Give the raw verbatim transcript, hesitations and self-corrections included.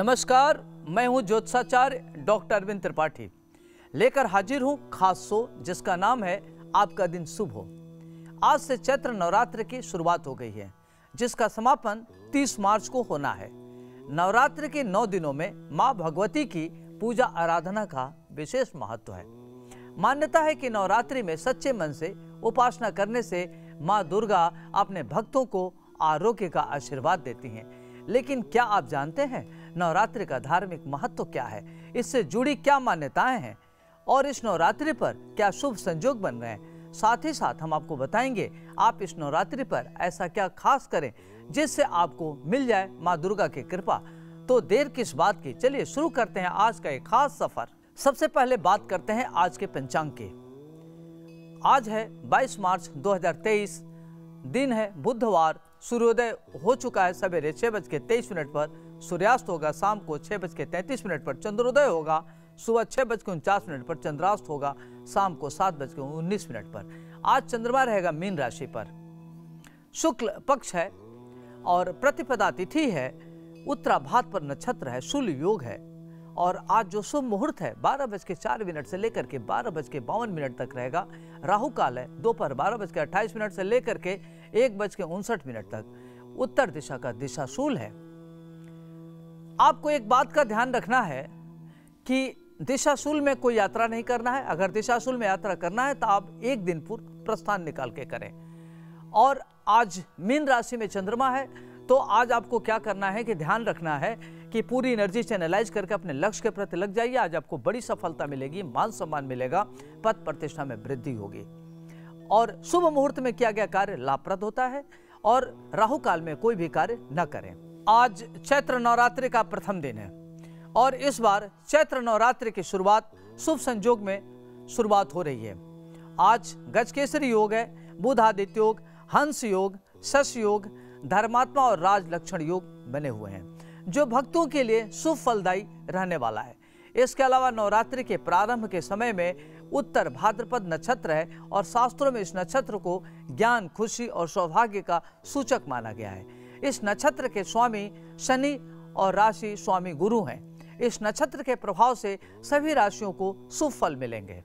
नमस्कार, मैं हूं ज्योतिषाचार्य डॉक्टर अरविंद त्रिपाठी। लेकर हाजिर हूं खास शो जिसका नाम है आपका दिन शुभ हो। आज से चैत्र नवरात्रि की शुरुआत हो गई है जिसका समापन तीस मार्च को होना है। नवरात्रि के नौ दिनों में मां भगवती की पूजा आराधना का विशेष महत्व है। मान्यता है कि नवरात्रि में सच्चे मन से उपासना करने से माँ दुर्गा अपने भक्तों को आरोग्य का आशीर्वाद देती हैं। लेकिन क्या आप जानते हैं नवरात्रि का धार्मिक महत्व क्या है, इससे जुड़ी क्या मान्यताएं हैं और इस नवरात्रि पर क्या शुभ संयोग बन रहे हैं। साथ ही साथ हम आपको बताएंगे आप इस नवरात्रि पर ऐसा क्या खास करें जिससे आपको मिल जाए माँ दुर्गा की कृपा। तो देर किस बात की, चलिए शुरू करते हैं आज का एक खास सफर। सबसे पहले बात करते हैं आज के पंचांग की। आज है बाईस मार्च दो हजार तेईस, दिन है बुधवार। सूर्योदय हो चुका है सवेरे छः बज के तेईस मिनट पर, सूर्यास्त होगा शाम को छः बज के तैंतीस मिनट पर, चंद्रोदय होगा सुबह छः बज के उनचास मिनट पर, चंद्रास्त होगा शाम को सात बज के उन्नीस मिनट पर। आज चंद्रमा रहेगा मीन राशि पर, शुक्ल पक्ष है और प्रतिपदातिथि है, उत्तरा भात पर नक्षत्र है, शूल योग है और आज जो शुभ मुहूर्त है बारह बज के चार मिनट से लेकर के बारह बज के बावन मिनट तक रहेगा। राहुकाल है दोपहर बारह बज के अट्ठाईस मिनट से लेकर के एक बज के उनसठ मिनट तक। उत्तर दिशा का दिशाशूल है। आपको एक बात का ध्यान रखना है कि दिशाशूल में कोई यात्रा नहीं करना है। अगर दिशाशूल में यात्रा करना है तो आप एक दिन पूर्व प्रस्थान निकाल के करें। और आज मीन राशि में चंद्रमा है तो आज आपको क्या करना है कि ध्यान रखना है कि पूरी एनर्जी चैनलाइज करके अपने लक्ष्य के प्रति लग जाइए। आज आपको बड़ी सफलता मिलेगी, मान सम्मान मिलेगा, पद प्रतिष्ठा में वृद्धि होगी और शुभ मुहूर्त में किया गया कार्य लाभप्रद होता है और राहु काल में कोई भी कार्य न करें। आज चैत्र नवरात्रि का प्रथम दिन है और इस बार चैत्र नवरात्रि की शुरुआत शुभ संयोग में शुरुआत हो रही है। आज गजकेसरी योग है, बुधादित्य योग, हंस योग, सस्य योग, धर्मात्मा और राज लक्षण योग बने हुए हैं जो भक्तों के लिए शुभ फलदायी रहने वाला है। इसके अलावा नवरात्रि के प्रारंभ के समय में उत्तर भाद्रपद नक्षत्र है और शास्त्रों में इस नक्षत्र को ज्ञान, खुशी और सौभाग्य का सूचक माना गया है। इस नक्षत्र के स्वामी शनि और राशि स्वामी गुरु हैं। इस नक्षत्र के प्रभाव से सभी राशियों को शुभ फल मिलेंगे।